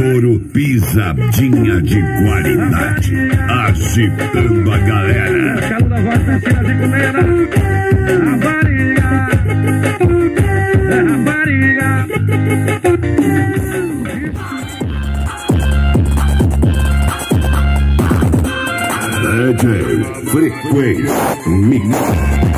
Ouro pisadinha de qualidade, agitando a galera. DJ Frequência Mix.